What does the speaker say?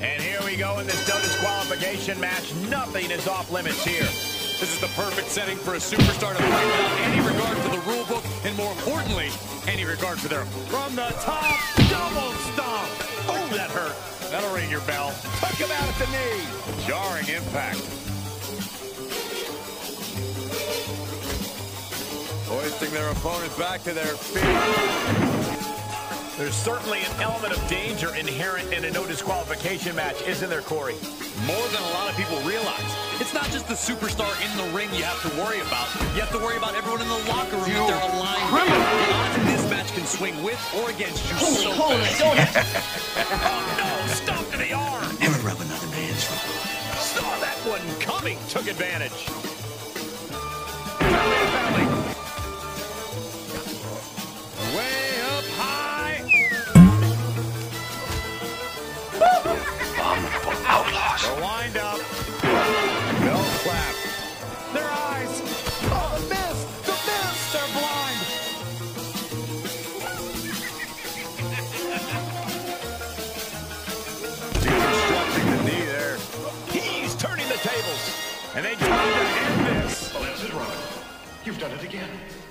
And here we go in this no disqualification match. Nothing is off limits here. This is the perfect setting for a superstar to fight without any regard for the rule book, and more importantly, any regard for their... From the top, double stomp. Oh, that hurt. That'll ring your bell. Tuck him out at the knee. Jarring impact. Hoisting their opponent back to their feet. There's certainly an element of danger inherent in a no disqualification match, isn't there, Corey? More than a lot of people realize. It's not just the superstar in the ring you have to worry about. You have to worry about everyone in the locker room if they're aligned. The odds in this match can swing with or against you. Holy, don't it? Oh, no, stop to the arm. Never rub another man's wrong. Saw that one coming. Took advantage. The wind up. Bell clap. Their eyes. Oh, the mist. The mist. They're blind. Deconstructing the knee there. He's turning the tables. And they tried to end this. Oh, this is wrong. You've done it again.